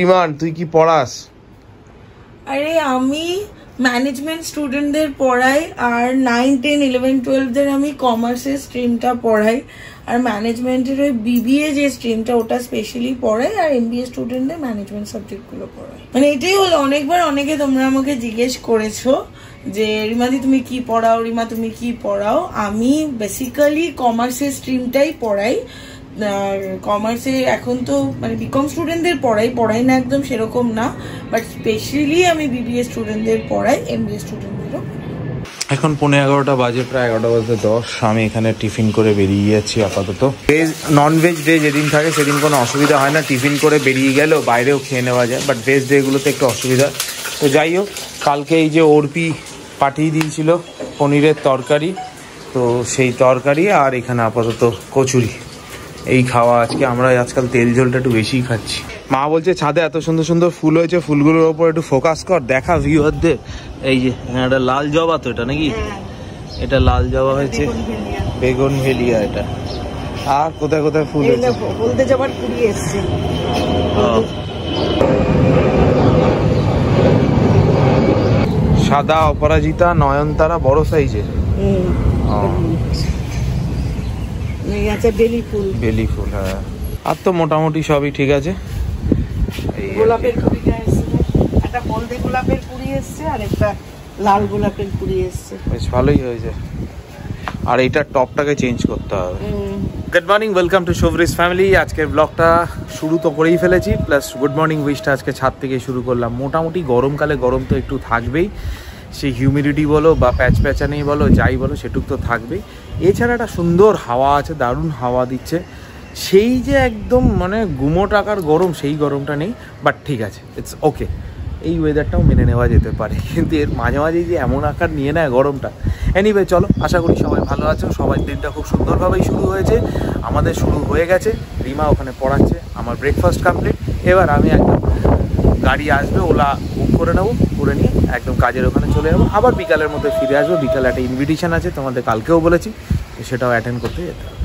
Demand তুই কি পড়াস? আরে আমি ম্যানেজমেন্ট স্টুডেন্টদের পড়াই, আর 9 10 11 12 দের আমি কমার্সের স্ট্রিমটা পড়াই, আর ম্যানেজমেন্টের ওই বিবিএ যে স্ট্রিমটা ওটা স্পেশালি পড়াই, আর এমবিএ স্টুডেন্টদের ম্যানেজমেন্ট সাবজেক্টগুলো পড়াই। মানে এটাই হলো, অনেকবার অনেকে তোমরা আমাকে জিজ্ঞেস করেছো যে রিমাদি তুমি কি পড়াও, রিমা তুমি কি পড়াও। আমি বেসিক্যালি কমার্সের স্ট্রিমটাই পড়াই। কমার্সে এখন তো মানে বিকম স্টুডেন্টদের পড়াই না একদম সেরকম না, বাট স্পেশালি আমি বিবিএ স্টুডেন্টদের পড়াই, এমবিএ স্টুডেন্টদেরও। এখন 11:15 বাজে, প্রায় 11:10। আমি এখানে টিফিন করে বেরিয়ে যাচ্ছি আপাতত। ভেজ ননভেজ ডে যেদিন থাকে সেদিন কোনো অসুবিধা হয় না, টিফিন করে বেরিয়ে গেলেও বাইরেও খেয়ে নেওয়া যায়, বাট ভেজ ডেগুলোতে একটু অসুবিধা। তো যাই হোক, কালকে এই যে অর্পি পাঠিয়ে দিয়েছিল পনিরের তরকারি, তো সেই তরকারি আর এখানে আপাতত কচুরি, এই খাওয়া আজকে। আমরা আজকাল তেল ঝোলটা একটু বেশি খাচ্ছি। মা বলছে ছাদে এত সুন্দর সুন্দর ফুল হয়েছে, ফুলগুলোর উপর একটু ফোকাস কর, দেখা ভিউয়ারদের। এই যে এটা লাল জবা, তো এটা নাকি এটা লাল জবা হয়েছে, বেগুন ভেলিয়া এটা, আর কোথায় কোথায় ফুল হয়েছে বলতে যাবার কুড়িয়ে এসছে। সাদা অপরাজিতা নয়নতারা বড় সাইজের, বেলি ফুল, বেলি ফুল। হ্যাঁ, আর তো মোটামুটি সবই ঠিক আছে। গোলাপের কুড়িটা এসেছে, একটা হলদে গোলাপের কুড়ি এসেছে, আর একটা লাল গোলাপের কুড়ি এসেছে, বেশ ভালোই হয়েছে। আর এইটা টপটাকে চেঞ্জ করতে হবে। Good morning, welcome to Shubhris family. আজকের ব্লগটা শুরু তো করেই ফেলেছি, প্লাস গুড মর্নিং উইশটা আজকে ছাদ থেকে শুরু করলাম। মোটামুটি গরমকালে গরম তো একটু থাকবেই, সেই হিউমিডিটি বলো বা প্যাচ প্যাচানি বলো যাই বলো সেটুক তো থাকবেই। এছাড়া একটা সুন্দর হাওয়া আছে, দারুণ হাওয়া দিচ্ছে। সেই যে একদম মানে গুমোট আকার গরম, সেই গরমটা নেই, বাট ঠিক আছে, ইটস ওকে। এই ওয়েদারটাও মেনে নেওয়া যেতে পারে, কিন্তু এর মাঝে মাঝে যে এমন আকার নিয়ে নেয় গরমটা। এনিওয়ে চলো, আশা করি সবাই ভালো আছো। সবার দিনটা খুব সুন্দরভাবেই শুরু হয়েছে, আমাদের শুরু হয়ে গেছে। রিমা ওখানে পড়াচ্ছে, আমার ব্রেকফাস্ট কমপ্লিট। এবার আমি একদম গাড়ি আসবে, ওলা বুক করে নেবো, করে নিয়ে একদম কাজের ওখানে চলে যাবো। আবার বিকালের মধ্যে ফিরে আসবো। বিকালে একটা ইনভিটেশন আছে, তোমাদের কালকেও বলেছি, সেটাও অ্যাটেন্ড করতে যেতে হবে।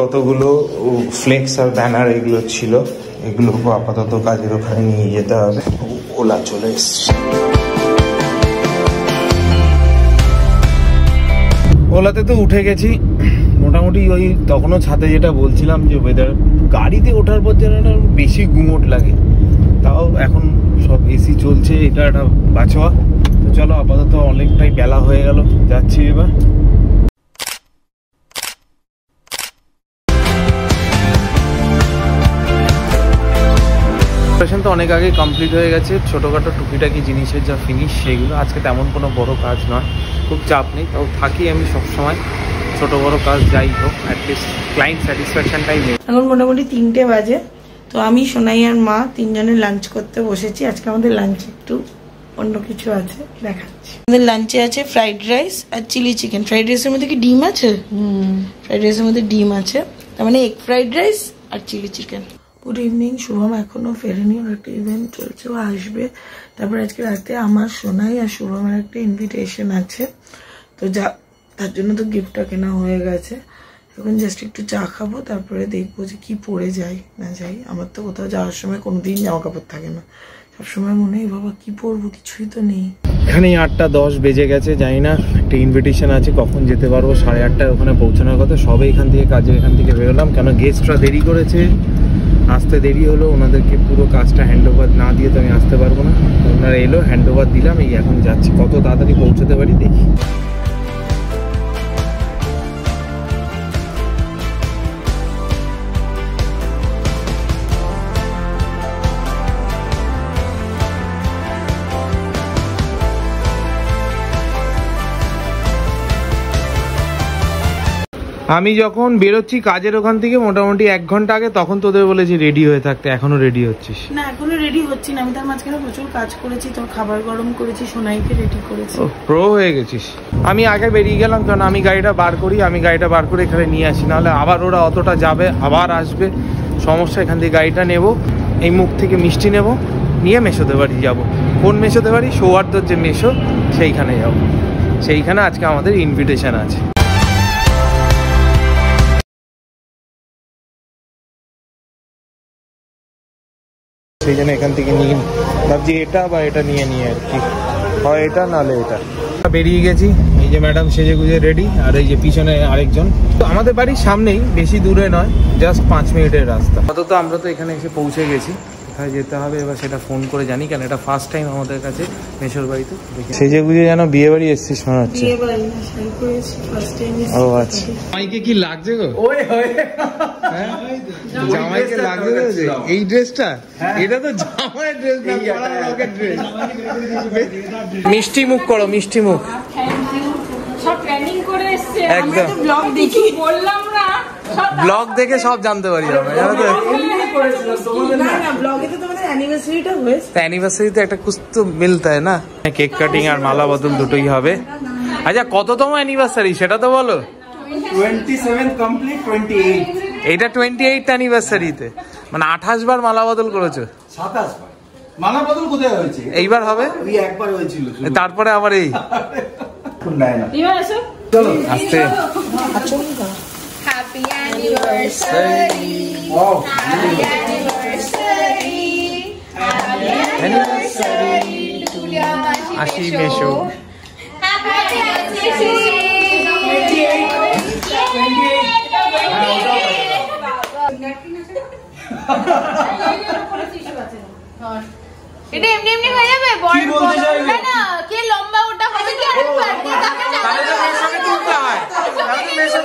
কতগুলো ফ্লেক্স আর ব্যানার এগুলো ছিল, এগুলোকে আপাতত কাজের ওখানে নিয়ে যেতে হবে। ওলা চলে এসছে, ওলাতে তো উঠে গেছি মোটামুটি। ওই তখনও ছাতে যেটা বলছিলাম যে ওয়েদার, গাড়িতে ওঠার পর যেন বেশি গুমোট লাগে, তাও এখন সব এসি চলছে, এটা একটা বাঁচোয়া। তো চলো, আপাতত অনেকটাই বেলা হয়ে গেল, যাচ্ছি এবার। তো অনেক আগে কমপ্লিট হয়ে গেছে, ছোটোখাটো টুকিটাকি জিনিসের যা ফিনিশ সেগুলো। আজকে তেমন কোনো বড় কাজ নয়, খুব চাপ নেই, তাও থাকি আমি সবসময় ছোটো বড়ো কাজ যাই হোক, অ্যাটলিস্ট ক্লায়েন্ট স্যাটিসফ্যাকশনটাই নেই। এখন মোটামুটি 3টে বাজে, তো আমি সোনাই আর মা তিনজনে লাঞ্চ করতে বসেছি। আজকে আমাদের লাঞ্চ একটু অন্য কিছু আছে, দেখাচ্ছি। আমাদের লাঞ্চে আছে ফ্রাইড রাইস আর চিলি চিকেন। ফ্রাইড রাইসের মধ্যে কি ডিম আছে? ফ্রাইড রাইসের মধ্যে ডিম আছে, তার মানে এগ ফ্রাইড রাইস আর chilli chicken. Good evening. Shubham এখনো ফেরেনি, ওর একটা ইভেন্ট চলছে, ও আসবে। তারপর আজকে রাতে আমার সোনাই আর শুভমের একটা ইনভিটেশন আছে, তো যা তার জন্য তো গিফটটা কেনা হয়ে গেছে। এখন জাস্ট একটু চা খাবো, তারপরে দেখবো যে কি পরে যাই না যাই। আমার তো কোথাও যাওয়ার সময় কোনোদিন জামা কাপড় থাকে না, সবসময় মনে হয় বাবা কি পরবো, কিছুই তো নেই। এখানে 8:10 বেজে গেছে, জানি না একটা ইনভিটেশন আছে, কখন যেতে পারবো। 8:30 ওখানে পৌঁছানোর কথা। সবাই এখান থেকে কাজে এখান থেকে বেরোলাম, কেন গেস্টরা দেরি করেছে, আসতে দেরি হলো। ওনাদেরকে পুরো কাজটা হ্যান্ড ওভার না দিয়ে তো আমি আসতে পারবো না। ওনারা এলো, হ্যান্ড ওভার দিলাম, এই এখন যাচ্ছি। কত তাড়াতাড়ি পৌঁছাতে পারি দেখি। আমি যখন বেরোচ্ছি কাজের ওখান থেকে মোটামুটি 1 ঘন্টা আগে, তখন তোদের বলেছি রেডি হয়ে থাকতে। এখনো রেডি হচ্ছিস না? এখনো রেডি হচ্ছি না, আমি তার মাঝখানে প্রচুর কাজ করেছি, তোর খাবার গরম করেছি, সোনাইকে রেডি করেছি। ও প্রো হয়ে গেছিস। আমি আগে বেরিয়ে গেলাম, কারণ আমি গাড়িটা বার করি, আমি গাড়িটা বার করে এখানে নিয়ে আসি, নাহলে আবার ওরা অতটা যাবে আবার আসবে, সমস্যা। এখান থেকে গাড়িটা নেব, এই মুখ থেকে মিষ্টি নেব, নিয়ে মেশোতে বাড়ি যাবো। কোন মেশোতে বাড়ি? সৌহার্দ্যর যে মেশো সেইখানে যাব, সেইখানে আজকে আমাদের ইনভিটেশন আছে। সেই জন্য এখান থেকে নিয়ে ভাবছি এটা বা এটা নিয়ে নিয়ে আর কি, হয় এটা নাহলে এটা। বেরিয়ে গেছি, এই যে ম্যাডাম সেজে গুজে রেডি, আর এই যে পিছনে আরেকজন। তো আমাদের বাড়ির সামনেই, বেশি দূরে নয়, জাস্ট 5 মিনিটের রাস্তা। অন্তত আমরা তো এখানে এসে পৌঁছে গেছি, কোথায় যেতে হবে এবার সেটা ফোন করে জানি, কারণ এটা ফার্স্ট টাইম আমাদের কাছে মেশোর বাড়িতে। সেজে গুজে যেন বিয়ে বাড়ি এসেছিস মনে হচ্ছে। ও আচ্ছা, মাইকে কি লাগছে গো? জামাইকে লাগছে এই ড্রেসটা? এটা তো জামাইয়ের ড্রেস না, পরানোর ড্রেস। মিষ্টি মুখ করো, মিষ্টি মুখ। সব প্ল্যানিং করে এসেছে, আমি তো ব্লগ দেখি, বললাম না ব্লগ দেখে সব জানতে পারি আমরা, জানো তো। না না, ব্লগে তো তোমাদের অ্যানিভার্সারিটা হয়েছে, অ্যানিভার্সারিতে একটা কুস্তো মিলতা হয় না। কেক কাটিং আর মালা বদল দুটোই হবে। আচ্ছা, কততম অ্যানিভার্সারি সেটা তো বলো? 27 কমপ্লিট 28। এটা 28 অ্যানিভার্সারিতে, মানে 28 বার মালা বদল করেছো? 27 বার। মালা বদল কোথায় হয়েছে? এইবার হবে, ওই একবার হয়েছিল, তারপরে আবার এই কোন নাই না। এবার আসো, চলো আস্তে। আচ্ছা, happy anniversary. Wow, happy anniversary, happy anniversary to ইয়ার আশি মেশো। Happy anniversary.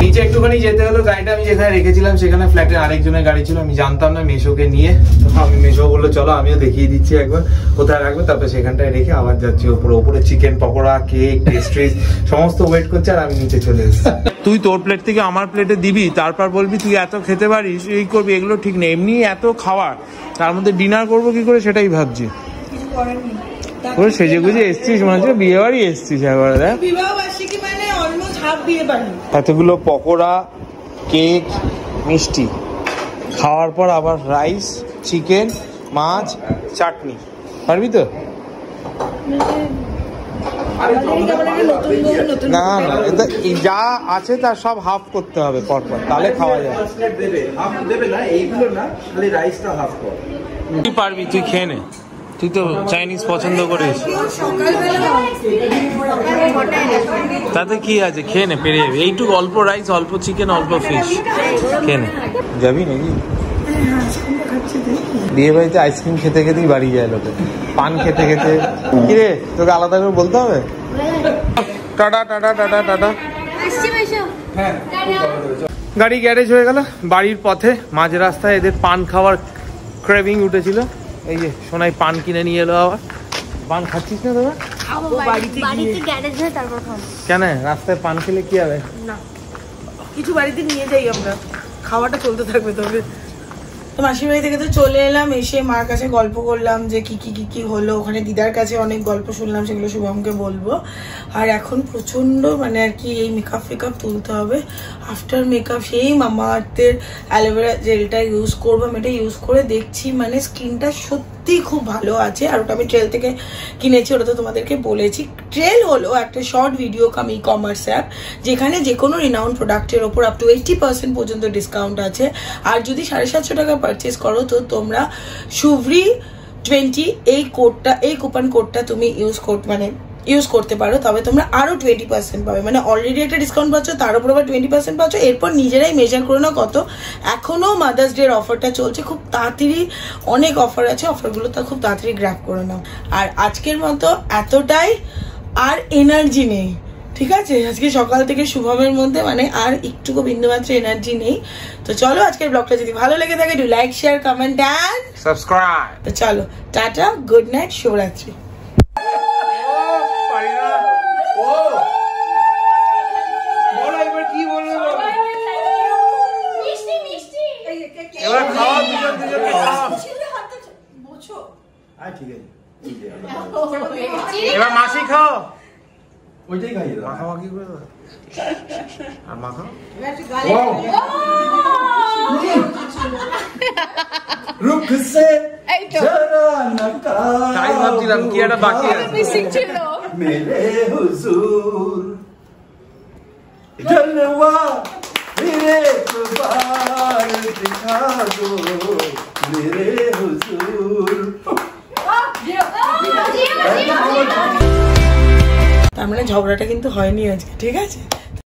নিচে একটুখানি যেতে হলো, গাড়িটা আমি যেখানে রেখেছিলাম সেখানে ফ্ল্যাটের আরেকজনের গাড়ি ছিল, আমি জানতাম না। মেশোকে নিয়ে আমি, মেশো বললো চলো আমিও দেখিয়ে দিচ্ছি একবার কোথায় রাখবো, তারপরে সেখানটায় রেখে আবার যাচ্ছি ওপরে। ওপরে চিকেন পকোড়া, কেক, পেস্ট্রিজ সমস্ত ওয়েট করছে, আর আমি নিচে চলে এসেছি। তুই তোর প্লেট থেকে আমার প্লেটে দিবি, তারপর বলবি তুই এত খেতে পারিস, এই করবি, এগুলো ঠিক না। এমনি এত খাওয়ার, তার মধ্যে ডিনার করবো কি করে সেটাই ভাবছি। সেজে গুজে এসছিস মনে হচ্ছে বিয়ে বাড়ি এসছিস একবার। দেখ, এতগুলো পকোড়া, কেক, মিষ্টি খাওয়ার পর আবার রাইস, চিকেন, মাছ, চাটনি, পারবি তো? না না, যা আছে তার সব হাফ করতে হবে পরপর, তাহলে খাওয়া যায়। তুই পারবি, তুই খেয়ে নে, তুই তো চাইনিজ পছন্দ করিস। তাতে কি আছে, খেয়ে নে, পেরে যাবি। এইটুকু অল্প রাইস, অল্প চিকেন, অল্প ফিশ, খেয়ে নে। যাবি নাকি? বিয়ে বাড়িতে আইসক্রিম খেতে খেতেই বাড়ি যায় লোকে, পান খেতে খেতে। কি রে, তোকে আলাদা করে বলতে হবে? Tata tata tata tata. গাড়ি গ্যারেজ হয়ে গেল। বাড়ির পথে মাঝ রাস্তায় এদের পান খাওয়ার ক্রেভিং উঠেছিল। এই যে সোনাই পান কিনে নিয়ে এলো। আবার পান খাচ্ছিস না তোরা? কেন, রাস্তায় পান খেলে কি হবে? কিছু বাড়িতে নিয়ে যাই আমরা, খাওয়াটা চলতে থাকবে। তবে তো মাসির বাড়ি থেকে তো চলে এলাম, এসে মার কাছে গল্প করলাম যে কি কি কি কি হলো ওখানে। দিদার কাছে অনেক গল্প শুনলাম, সেগুলো শুভমকে বলবো। আর এখন প্রচন্ড মানে আর কি, এই মেকআপ ফেকআপ তুলতে হবে। আফটার মেকআপ সেই মামা আর্থের অ্যালোভেরা জেলটা ইউজ করবো। আমি এটা ইউজ করে দেখছি, মানে স্কিনটা সত্যিই খুব ভালো আছে। আর ওটা আমি ট্রেল থেকে কিনেছি, ওটা তো তোমাদেরকে বলেছি। ট্রেল হলো একটা short video cum e commerce app, যেখানে যে কোনো রিনাউন প্রোডাক্টের ওপর আপ টু 80% পর্যন্ত ডিসকাউন্ট আছে। আর যদি 750 টাকা পারচেস করো, তো তোমরা সুভরি 20 এই কোডটা, এই কুপন কোডটা তুমি ইউজ কর, মানে use করতে পারো তবে তোমরা আরো 20% পাবে মানে অলরেডি একটা ডিসকাউন্ট পাচ্ছো তার উপর আবার 20% পাচ্ছো এরপর নিজেরাই মেজার করে নাও কত এখনো মাদার্স ডে এর অফারটা চলছে খুব তাড়াতাড়ি অনেক অফার আছে অফারগুলো তা খুব তাড়াতাড়ি গ্র্যাব করে নাও আর আজকের মতো এতটাই আর এনার্জি নেই ঠিক আছে আজকে সকাল থেকে শুভমের মধ্যে মানে আর একটুও বিন্দুমাত্র এনার্জি নেই তো চলো আজকের ব্লগটা যদি ভালো লাগে থাকে do like share comment and subscribe তো চলো টাটা গুড নাইট শুভরাত্রি ওইটাই খাইয়ে দাও মাখা মাখি করে দাও আর মাখা এবারে গালি রুক সে জরা না তাই ভাবছিলাম কি এটা বাকি আছে মিসিং ছিল মেলে হুজুর জলওয়া মেরে কুরবান দিখা দো মেরে হুজুর আমরা ঝগড়াটা কিন্তু হয়নি আজকে ঠিক আছে